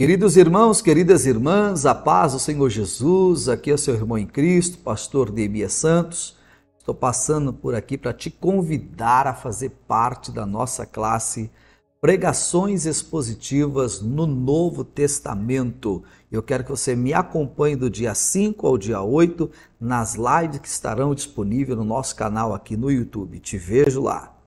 Queridos irmãos, queridas irmãs, a paz do Senhor Jesus, aqui é o seu irmão em Cristo, pastor Nehemias Santos. Estou passando por aqui para te convidar a fazer parte da nossa classe Pregações Expositivas no Novo Testamento. Eu quero que você me acompanhe do dia 5 ao dia 8 nas lives que estarão disponíveis no nosso canal aqui no YouTube. Te vejo lá.